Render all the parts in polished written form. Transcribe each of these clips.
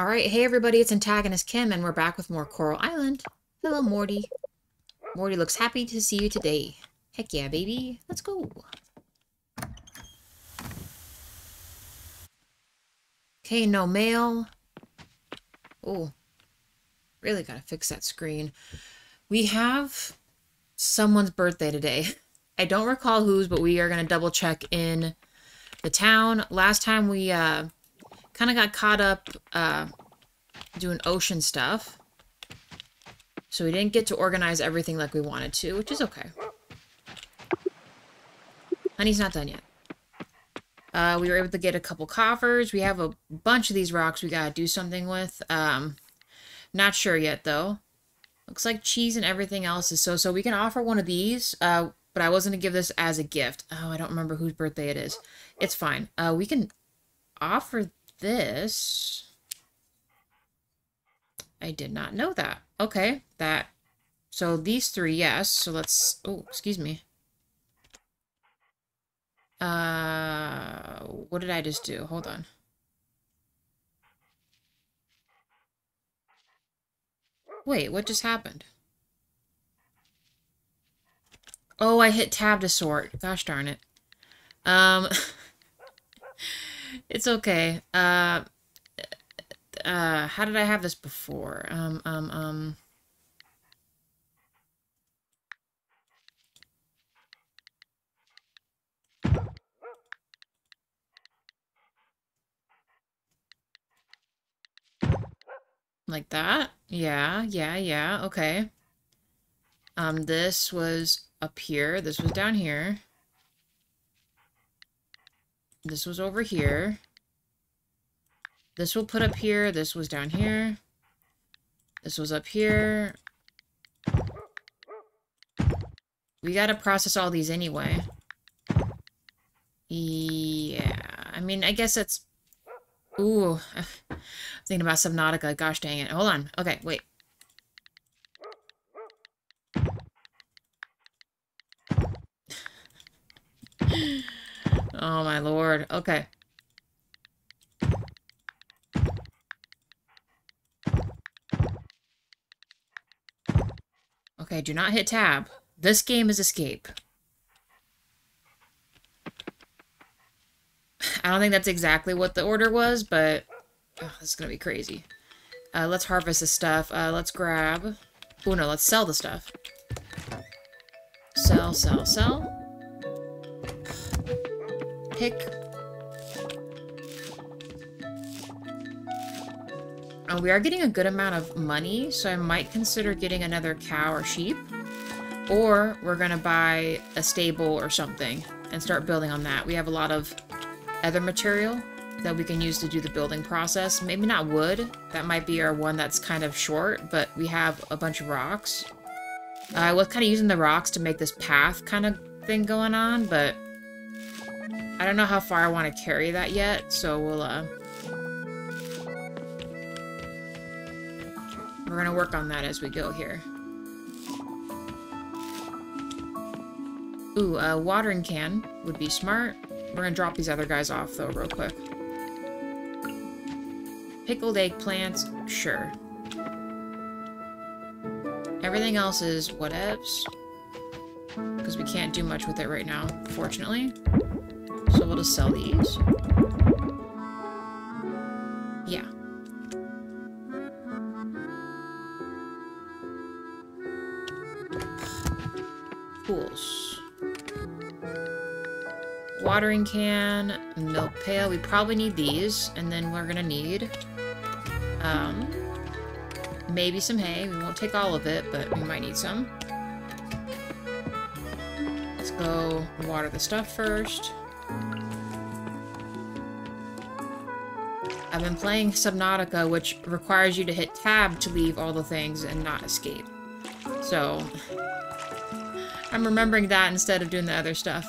All right, hey everybody, it's Antagonist Kim, and we're back with more Coral Island. Hello, Morty. Morty looks happy to see you today. Heck yeah, baby. Let's go. Okay, no mail. Oh, really gotta fix that screen. We have someone's birthday today. I don't recall whose, but we are gonna double check in the town. Last time we, kind of got caught up doing ocean stuff. So we didn't get to organize everything like we wanted to, which is okay. Honey's not done yet. We were able to get a couple coffers. We have a bunch of these rocks we gotta do something with. Not sure yet, though. Looks like cheese and everything else is so-so. We can offer one of these, but I wasn't gonna give this as a gift. Oh, I don't remember whose birthday it is. It's fine. We can offer this. I did not know that. Okay, that. So these three, yes. So let's, oh, excuse me. What did I just do? Hold on. Wait, what just happened? Oh, I hit tab to sort. Gosh darn it. It's okay. How did I have this before? Like that? Yeah, okay. This was up here. This was down here. This was over here. This we'll put up here. This was down here. This was up here. We gotta process all these anyway. Yeah. I mean, I guess that's... Ooh. I'm thinking about Subnautica. Gosh dang it. Hold on. Okay, wait. Oh, my Lord. Okay. Okay, do not hit tab. This game is escape. I don't think that's exactly what the order was, but... Oh, this is gonna be crazy. Let's harvest this stuff. Let's grab... Oh, no, let's sell the stuff. Sell, sell, sell. Pick. Oh, we are getting a good amount of money, so I might consider getting another cow or sheep. Or we're gonna buy a stable or something and start building on that. We have a lot of other material that we can use to do the building process. Maybe not wood. That might be our one that's kind of short, but we have a bunch of rocks. I was kind of using the rocks to make this path kind of thing going on, but... I don't know how far I want to carry that yet, so we'll, we're gonna work on that as we go here. Ooh, a watering can would be smart. We're gonna drop these other guys off, though, real quick. Pickled eggplants, sure. Everything else is whatevs. Because we can't do much with it right now, fortunately. So we'll just sell these. Yeah. Pools. Watering can, milk pail. We probably need these, and then we're gonna need maybe some hay. We won't take all of it, but we might need some. Let's go water the stuff first. I've been playing Subnautica, which requires you to hit tab to leave all the things and not escape. So, I'm remembering that instead of doing the other stuff.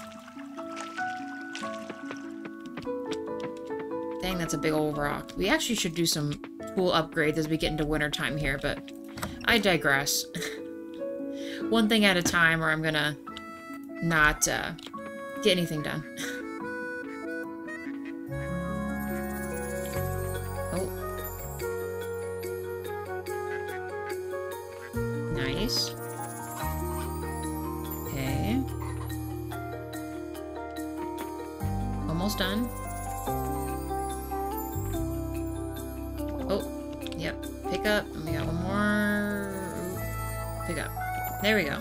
Dang, that's a big old rock. We actually should do some cool upgrades as we get into winter time here, but I digress. One thing at a time, or I'm gonna not get anything done. Nice. Okay. Almost done. Oh, yep. Pick up. And we got one more. Pick up. There we go.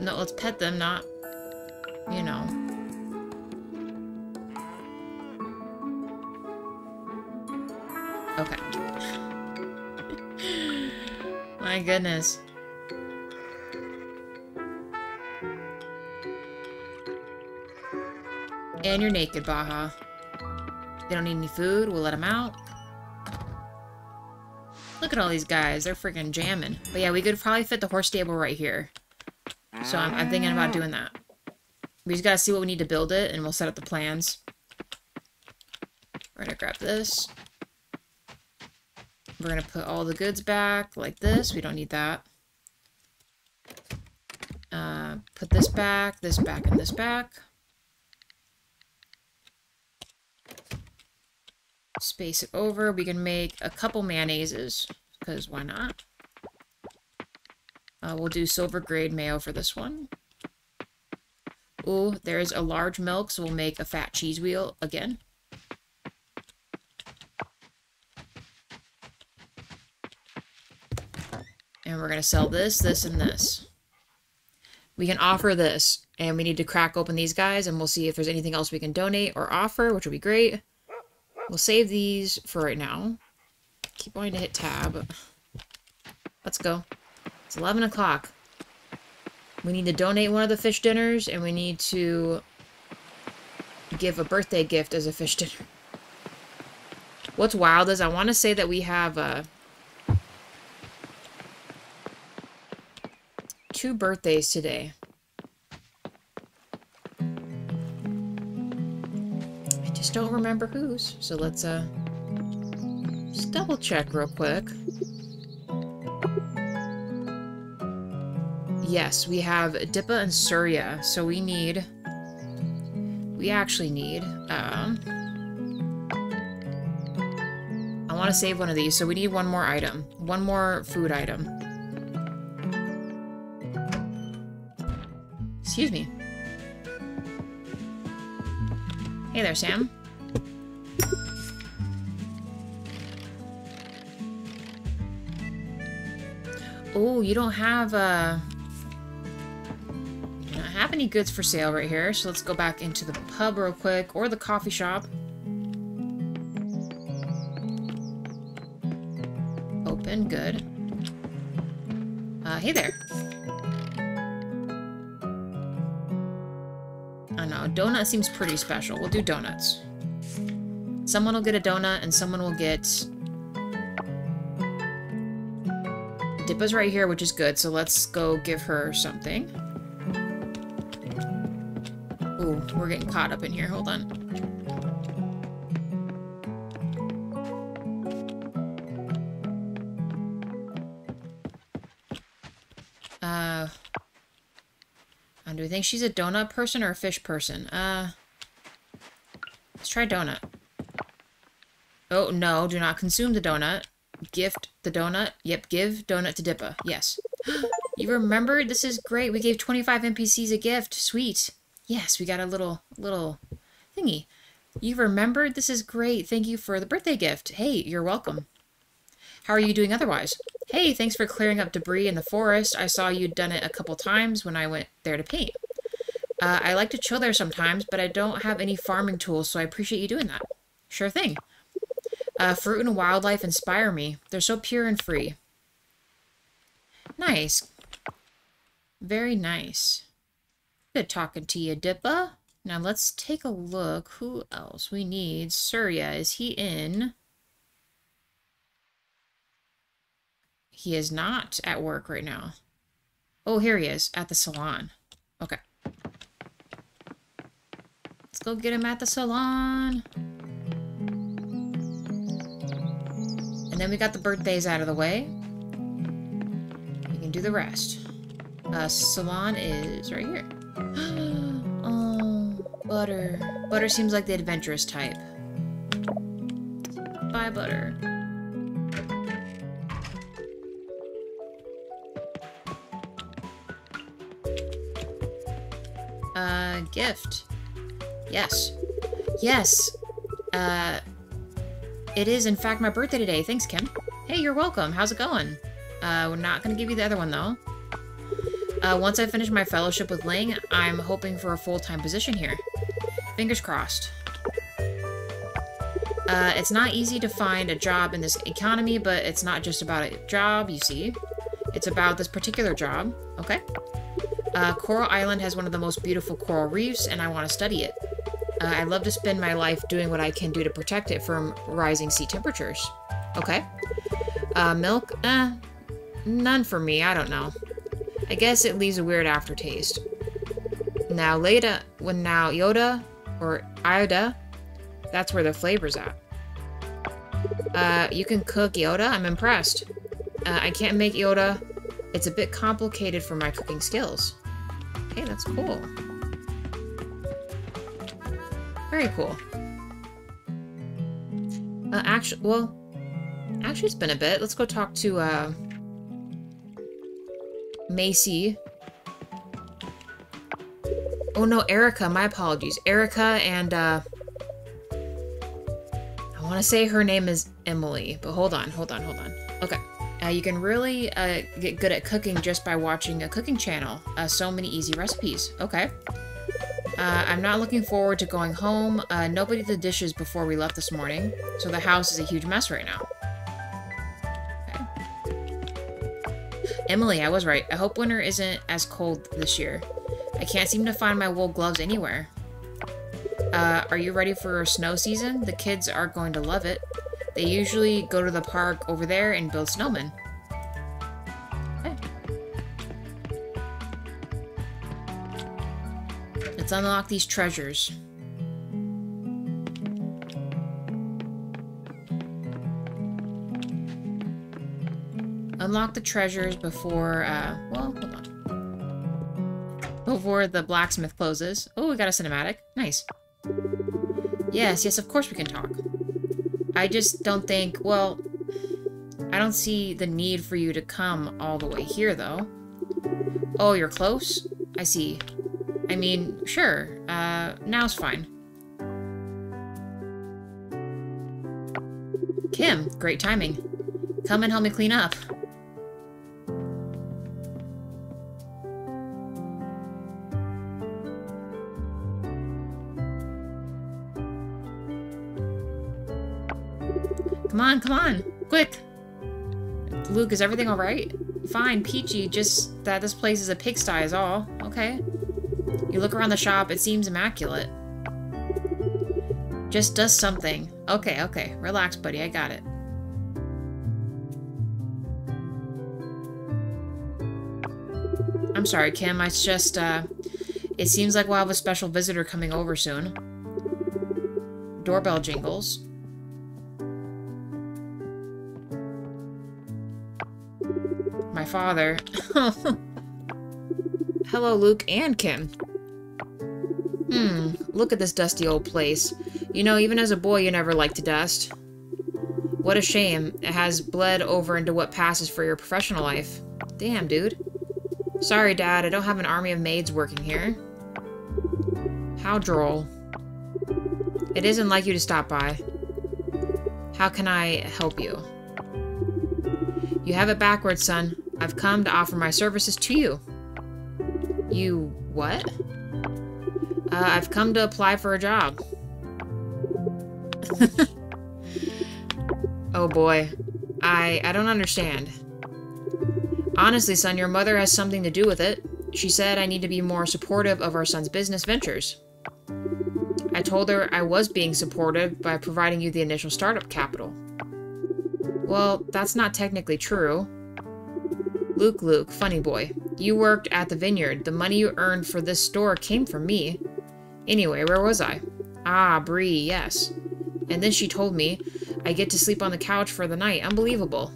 No, let's pet them, not, you know. Okay. My goodness. And you're naked, Baja. They don't need any food. We'll let them out. Look at all these guys. They're freaking jamming. But yeah, we could probably fit the horse stable right here. So I'm thinking about doing that. We just gotta see what we need to build it, and we'll set up the plans. We're gonna grab this. We're gonna put all the goods back, like this. We don't need that. Put this back, and this back. Space it over. We can make a couple mayonnaises, because why not? We'll do silver grade mayo for this one. Ooh, there's a large milk, so we'll make a fat cheese wheel again. And we're gonna sell this, this, and this. We can offer this, and we need to crack open these guys, and we'll see if there's anything else we can donate or offer, which would be great. We'll save these for right now. Keep wanting to hit tab. Let's go. It's 11 o'clock. We need to donate one of the fish dinners, and we need to give a birthday gift as a fish dinner. What's wild is I want to say that we have 2 birthdays today. I just don't remember whose, so let's just double check real quick. Yes, we have Dippa and Surya, so we actually need, I want to save one of these, so we need one more item, one more food item. Excuse me. Hey there, Sam. Oh, you don't have, have any goods for sale right here, so let's go back into the pub real quick, or the coffee shop. Open, good. Hey there. I know, donut seems pretty special. We'll do donuts. Someone will get a donut, and someone will get... Dippa's right here, which is good, so let's go give her something. Ooh, we're getting caught up in here. Hold on. Do we think she's a donut person or a fish person? Let's try donut. Oh, no. Do not consume the donut. Gift the donut. Yep, give donut to Dippa. Yes. You remember? This is great. We gave 25 NPCs a gift. Sweet. Yes, we got a little thingy. You remembered? This is great. Thank you for the birthday gift. Hey, you're welcome. How are you doing otherwise? Hey, thanks for clearing up debris in the forest. I saw you'd done it a couple times when I went there to paint. I like to chill there sometimes, but I don't have any farming tools, so I appreciate you doing that. Sure thing. Fruit and wildlife inspire me. They're so pure and free. Nice. Very nice. Good talking to you, Dippa. Now let's take a look. Who else we need? Surya, is he in? He is not at work right now. Oh, here he is, at the salon. Okay. Let's go get him at the salon. And then we got the birthdays out of the way. We can do the rest. Salon is right here. Oh, Butter. Butter seems like the adventurous type. Bye, Butter. Gift. Yes. Yes. It is, in fact, my birthday today. Thanks, Kim. Hey, you're welcome. How's it going? We're not going to give you the other one, though. Once I finish my fellowship with Ling, I'm hoping for a full-time position here. Fingers crossed. It's not easy to find a job in this economy, but it's not just about a job, you see. It's about this particular job. Okay. Coral Island has one of the most beautiful coral reefs, and I want to study it. I love to spend my life doing what I can do to protect it from rising sea temperatures. Okay. Milk? None for me. I don't know. I guess it leaves a weird aftertaste. Now later, when now Ioda, or Ioda, that's where the flavor's at. You can cook Ioda? I'm impressed. I can't make Ioda. It's a bit complicated for my cooking skills. Okay, that's cool. Very cool. Actually, it's been a bit. Let's go talk to, Macy. Oh no, Erica, my apologies. Erica and, I want to say her name is Emily, but hold on. Okay. You can really, get good at cooking just by watching a cooking channel. So many easy recipes. Okay. I'm not looking forward to going home. Nobody did the dishes before we left this morning, so the house is a huge mess right now. Okay. Emily, I was right. I hope winter isn't as cold this year. I can't seem to find my wool gloves anywhere. Are you ready for snow season? The kids are going to love it. They usually go to the park over there and build snowmen. Let's unlock these treasures. Unlock the treasures before, before the blacksmith closes. Oh, we got a cinematic. Nice. Yes, of course we can talk. I just don't think, I don't see the need for you to come all the way here, though. Oh, you're close? I see. I mean, sure. Now's fine. Kim, great timing. Come and help me clean up. Come on. Quick. Luke, is everything all right? Fine, peachy. Just that this place is a pigsty is all. Okay. You look around the shop, it seems immaculate. Just does something. Okay. Relax, buddy. I got it. I'm sorry, Kim. It's just, it seems like we'll have a special visitor coming over soon. Doorbell jingles. My father. Hello, Luke and Kim. Look at this dusty old place. You know, even as a boy, you never liked to dust. What a shame. It has bled over into what passes for your professional life. Damn, dude. Sorry, Dad. I don't have an army of maids working here. How droll. It isn't like you to stop by. How can I help you? You have it backwards, son. I've come to offer my services to you. You what? I've come to apply for a job. Oh boy. I don't understand. Honestly, son, your mother has something to do with it. She said I need to be more supportive of our son's business ventures. I told her I was being supportive by providing you the initial startup capital. Well, that's not technically true. Luke, funny boy. You worked at the vineyard. The money you earned for this store came from me. Anyway, where was I? Ah, Brie, yes. And then she told me I get to sleep on the couch for the night. Unbelievable.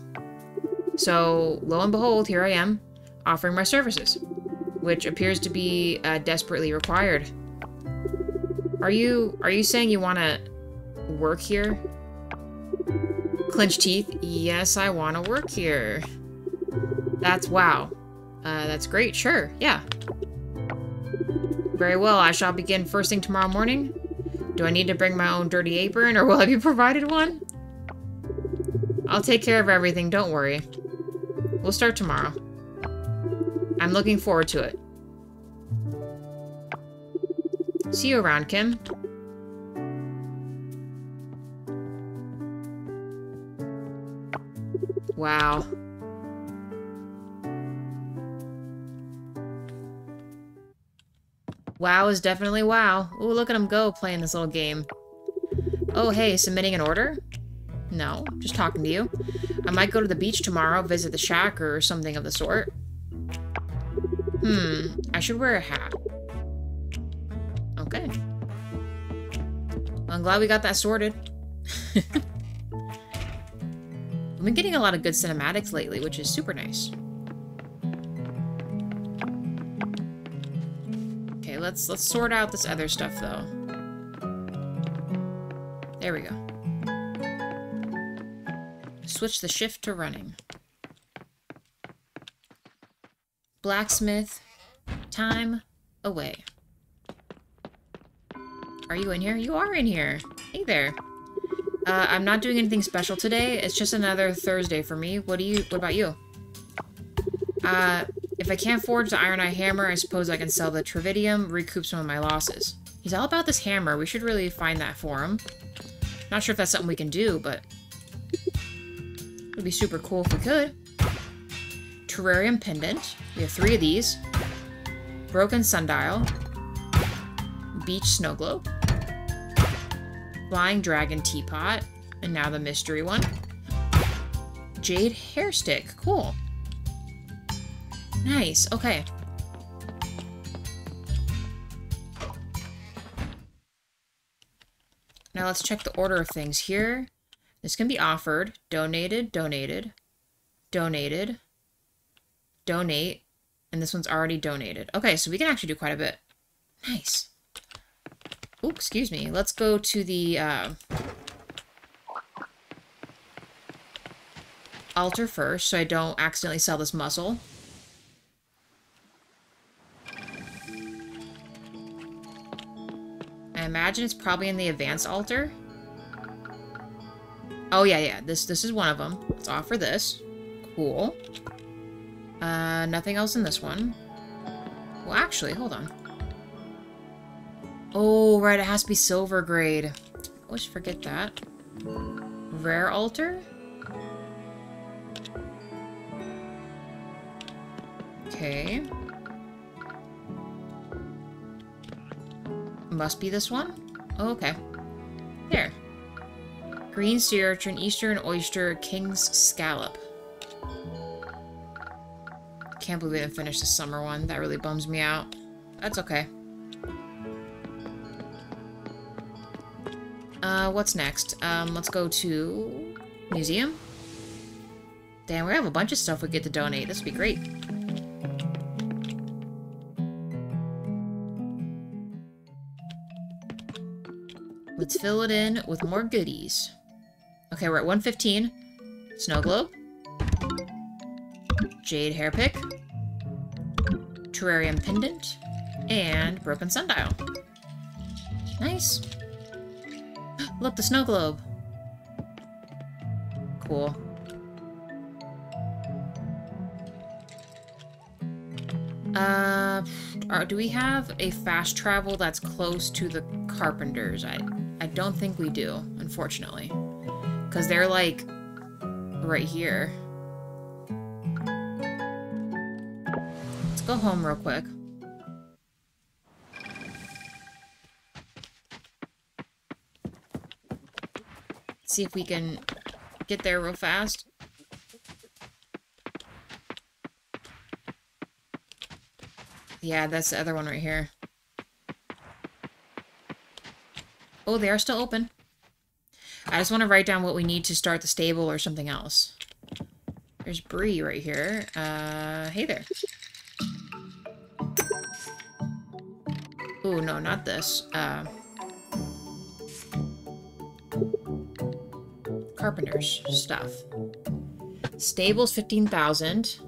So, lo and behold, here I am. offering my services, which appears to be desperately required. Are you saying you want to work here? Clenched teeth. Yes, I want to work here. That's wow. That's great. Sure. Yeah. Very well. I shall begin first thing tomorrow morning. Do I need to bring my own dirty apron, or will I be provided one? I'll take care of everything. Don't worry. We'll start tomorrow. I'm looking forward to it. See you around, Kim. Wow. Wow is definitely wow. Ooh, look at him go playing this little game. Oh, hey, submitting an order? No, just talking to you. I might go to the beach tomorrow, visit the shack or something of the sort. I should wear a hat. Okay. Well, I'm glad we got that sorted. I've been getting a lot of good cinematics lately, which is super nice. Okay, let's sort out this other stuff, though. There we go. Switch the shift to running. Blacksmith. Time away. Are you in here? You are in here. Hey there. I'm not doing anything special today. It's just another Thursday for me. What about you? If I can't forge the Iron Eye Hammer, I suppose I can sell the Trividium, recoup some of my losses. He's all about this hammer. We should really find that for him. Not sure if that's something we can do, but it'd be super cool if we could. Terrarium Pendant. We have 3 of these. Broken Sundial. Beach Snow Globe. Flying Dragon Teapot. And now the mystery one. Jade hair stick. Cool. Nice. Okay. Now let's check the order of things here. This can be offered, donated, donated, donated, donate, and this one's already donated. Okay, so we can actually do quite a bit. Nice. Ooh, excuse me. Let's go to the altar first so I don't accidentally sell this mussel. I imagine it's probably in the advanced altar. Oh, yeah. This is one of them. Let's offer this. Cool. Nothing else in this one. Well, actually, hold on. Oh, right. It has to be silver grade. I always forget that. Rare altar? Okay. Must be this one? Oh, okay. There. Green sea urchin, Eastern oyster, King's scallop. Can't believe we didn't finish the summer one. That really bums me out. That's okay. What's next? Let's go to museum. Damn, we have a bunch of stuff we get to donate. This would be great. Let's fill it in with more goodies. Okay, we're at 115. Snow globe. Jade hair pick. Terrarium pendant. And broken sundial. Nice. Look, the snow globe. Cool. Do we have a fast travel that's close to the carpenters? I don't think we do, unfortunately. Because they're like right here. Let's go home real quick. Let's see if we can get there real fast. Yeah, that's the other one right here. Oh, they are still open. I just want to write down what we need to start the stable or something else. There's Brie right here. Hey there. Ooh, no, not this. Carpenter's stuff. Stables, 15,000.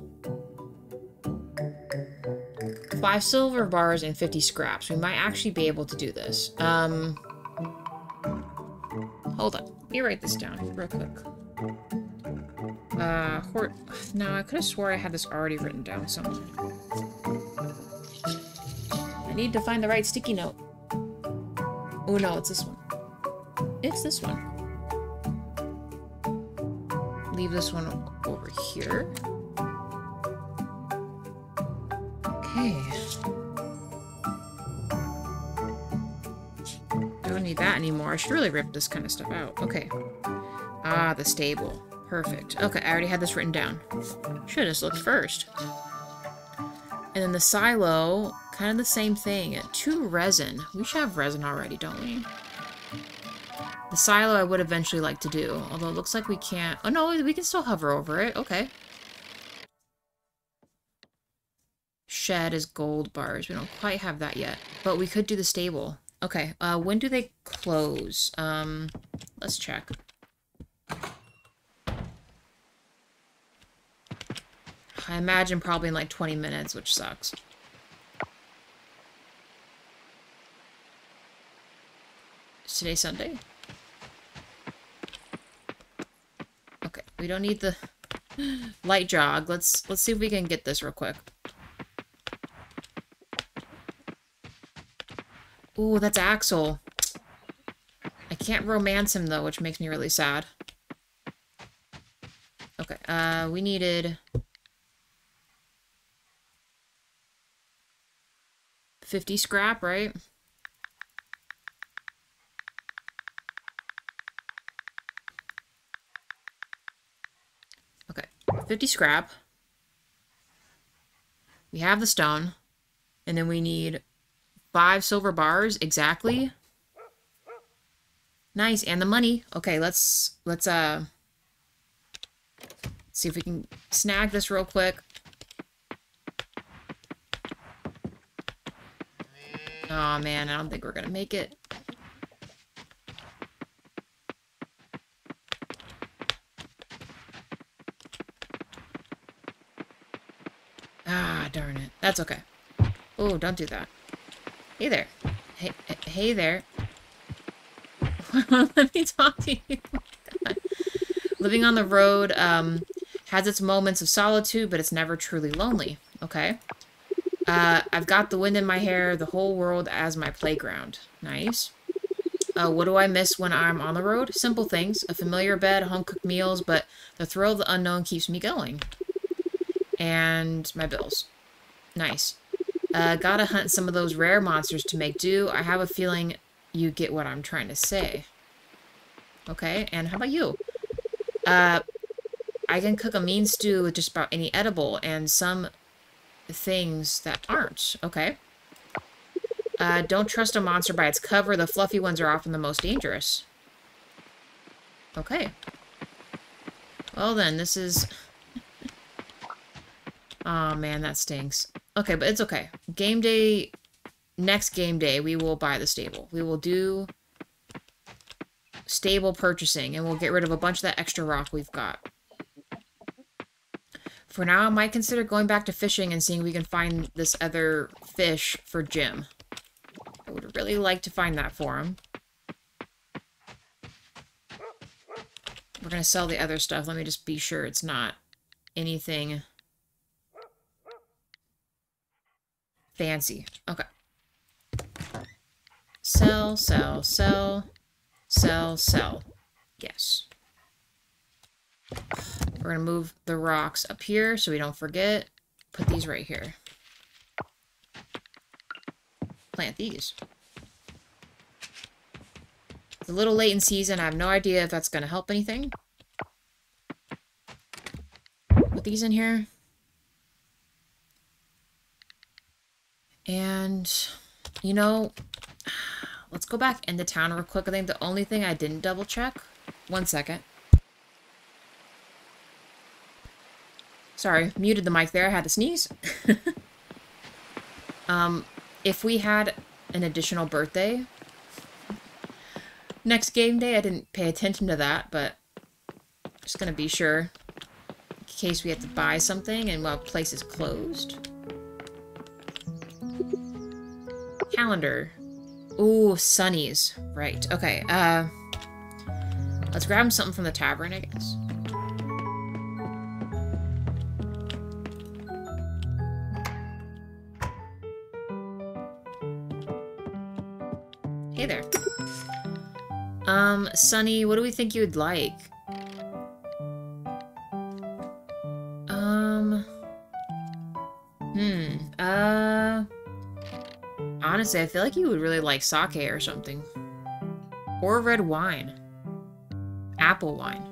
5 silver bars and 50 scraps. We might actually be able to do this. Hold on. Let me write this down real quick. No, I could have swore I had this already written down somewhere. I need to find the right sticky note. Oh no, it's this one. It's this one. Leave this one over here. Don't need that anymore. I should really rip this kind of stuff out. Okay. Ah, the stable. Perfect. Okay, I already had this written down. Should have just looked first. And then the silo, kind of the same thing. 2 resin. We should have resin already, don't we? The silo I would eventually like to do, although it looks like we can't... Oh no, we can still hover over it. Okay. Shed is gold bars. We don't quite have that yet, but we could do the stable. Okay, when do they close? Let's check. I imagine probably in like 20 minutes, which sucks. Is today Sunday? Okay, we don't need the light jog. Let's see if we can get this real quick. Ooh, that's Axel. I can't romance him, though, which makes me really sad. Okay, we needed... 50 scrap, right? Okay, 50 scrap. We have the stone. And then we need... 5 silver bars, exactly. Nice, and the money. Okay, let's see if we can snag this real quick. Oh man, I don't think we're gonna make it. Ah, darn it. That's okay. Oh, don't do that. Hey there. Hey there. Let me talk to you. Living on the road has its moments of solitude, but it's never truly lonely. Okay. I've got the wind in my hair, the whole world as my playground. Nice. What do I miss when I'm on the road? Simple things. A familiar bed, home-cooked meals, but the thrill of the unknown keeps me going. And my bills. Nice. Gotta hunt some of those rare monsters to make do. I have a feeling you get what I'm trying to say. Okay, and how about you? I can cook a mean stew with just about any edible and some things that aren't. Okay. Don't trust a monster by its cover. The fluffy ones are often the most dangerous. Okay. Well then, this is... Aw, man, that stinks. Okay, but it's okay. Game day, next game day, we will buy the stable. We will do stable purchasing, and we'll get rid of a bunch of that extra rock we've got. For now, I might consider going back to fishing and seeing if we can find this other fish for Jim. I would really like to find that for him. We're going to sell the other stuff. Let me just be sure it's not anything... fancy. Okay. Sell, sell, sell, sell, sell. Yes. We're gonna move the rocks up here so we don't forget. Put these right here. Plant these. It's a little late in season. I have no idea if that's gonna help anything. Put these in here. And, you know, let's go back into town real quick. I think the only thing I didn't double check... One second. Sorry, muted the mic there. I had to sneeze. If we had an additional birthday. Next game day, I didn't pay attention to that, but I'm just gonna be sure in case we have to buy something and while place is closed. Calendar. Ooh, Sunnies. Right, okay. Let's grab something from the tavern, I guess. Hey there. Sunny, what do we think you would like? Honestly, I feel like you would really like sake or something. Or red wine. Apple wine.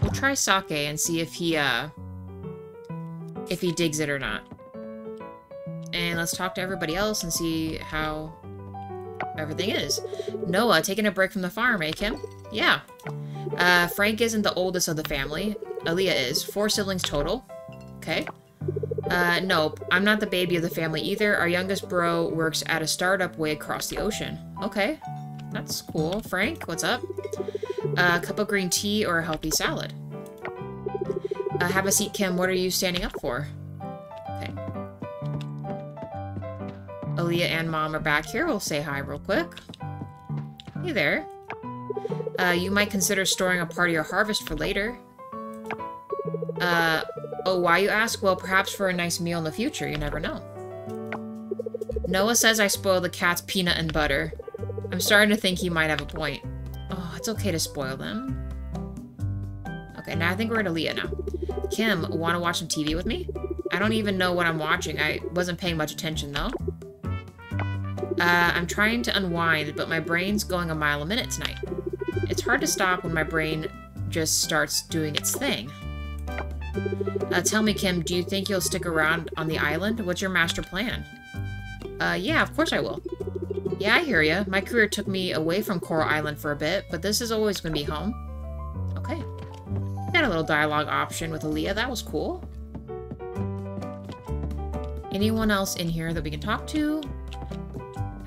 We'll try sake and see if he digs it or not. And let's talk to everybody else and see how everything is. Noah, taking a break from the farm, eh, Kim? Yeah. Frank isn't the oldest of the family. Aaliyah is. 4 siblings total. Okay. Nope. I'm not the baby of the family either. Our youngest bro works at a startup way across the ocean. Okay. That's cool. Frank, what's up? A cup of green tea or a healthy salad. Have a seat, Kim. What are you standing up for? Okay. Aaliyah and Mom are back here. We'll say hi real quick. Hey there. You might consider storing a part of your harvest for later. Oh, why you ask? Well, perhaps for a nice meal in the future. You never know. Noah says I spoil the cat's peanut and butter. I'm starting to think he might have a point. Oh, it's okay to spoil them. Okay, now I think we're at Aaliyah now. Kim, want to watch some TV with me? I don't even know what I'm watching. I wasn't paying much attention, though. I'm trying to unwind, but my brain's going a mile a minute tonight. It's hard to stop when my brain just starts doing its thing. Tell me, Kim, do you think you'll stick around on the island? What's your master plan? Yeah, of course I will. Yeah, I hear ya. My career took me away from Coral Island for a bit, but this is always gonna be home. Okay. Got a little dialogue option with Aaliyah. That was cool. Anyone else in here that we can talk to?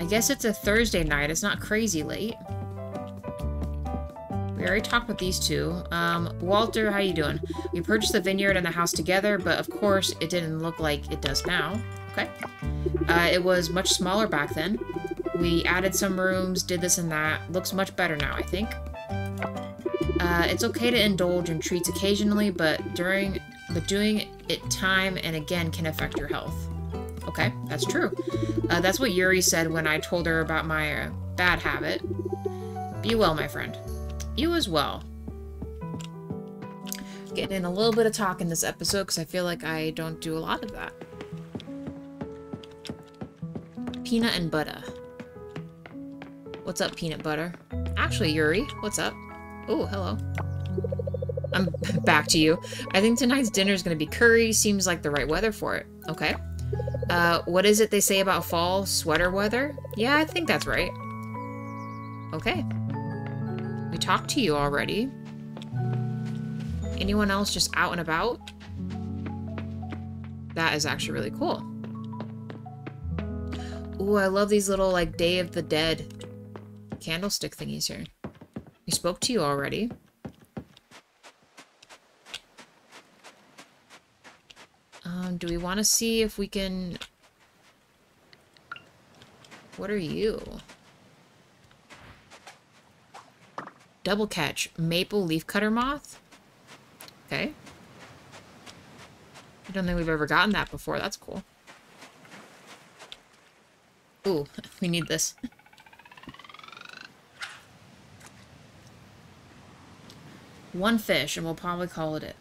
I guess it's a Thursday night. It's not crazy late. We already talked with these two. Walter, how you doing? We purchased the vineyard and the house together, but of course it didn't look like it does now. Okay. It was much smaller back then. We added some rooms, did this and that. Looks much better now, I think. It's okay to indulge in treats occasionally, but doing it time and again can affect your health. Okay, that's true. That's what Yuri said when I told her about my bad habit. Be well, my friend. You as well. Getting in a little bit of talk in this episode because I feel like I don't do a lot of that. Peanut and butter. What's up, peanut butter? Actually, Yuri, what's up? Oh, hello. I'm back to you. I think tonight's dinner is going to be curry. Seems like the right weather for it. Okay. What is it they say about fall? Sweater weather? Yeah, I think that's right. Okay. We talked to you already. Anyone else just out and about? That is actually really cool. Ooh, I love these little, like, Day of the Dead candlestick thingies here. We spoke to you already. Do we want to see if we can... What are you? Double catch. Maple leaf cutter moth? Okay. I don't think we've ever gotten that before. That's cool. Ooh, we need this. One fish, and we'll probably call it it.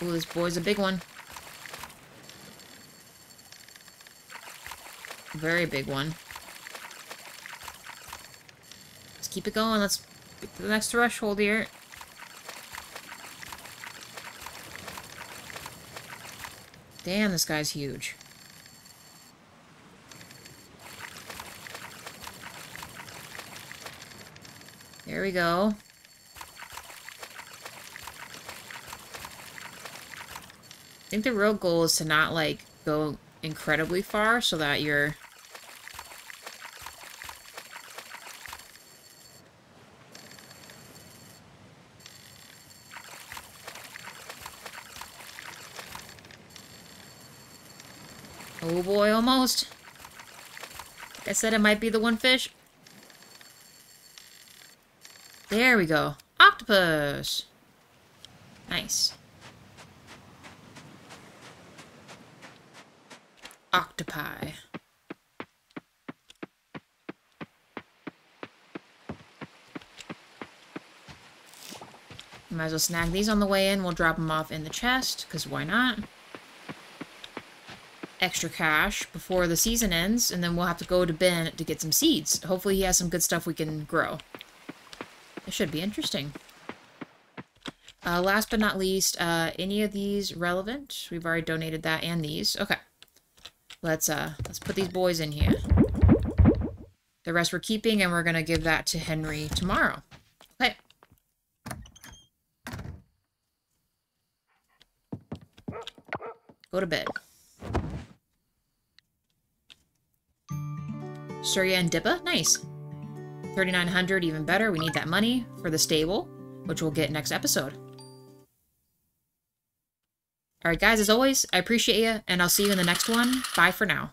Ooh, this boy's a big one. Very big one. Let's keep it going. Let's get to the next threshold here. Damn, this guy's huge. Here we go. I think the real goal is to not, like, go incredibly far so that you're... Oh boy, almost. Like I said, it might be the one fish. There we go. Octopus! Nice. Octopi. Might as well snag these on the way in. We'll drop them off in the chest, because why not? Extra cash before the season ends, and then we'll have to go to Ben to get some seeds. Hopefully he has some good stuff we can grow. It should be interesting. Last but not least, any of these relevant? We've already donated that and these. Okay. Let's put these boys in here. The rest we're keeping, and we're gonna give that to Henry tomorrow. Okay. Go to bed. Surya and Dippa, nice. 3,900, even better. We need that money for the stable, which we'll get next episode. All right, guys, as always, I appreciate you, and I'll see you in the next one. Bye for now.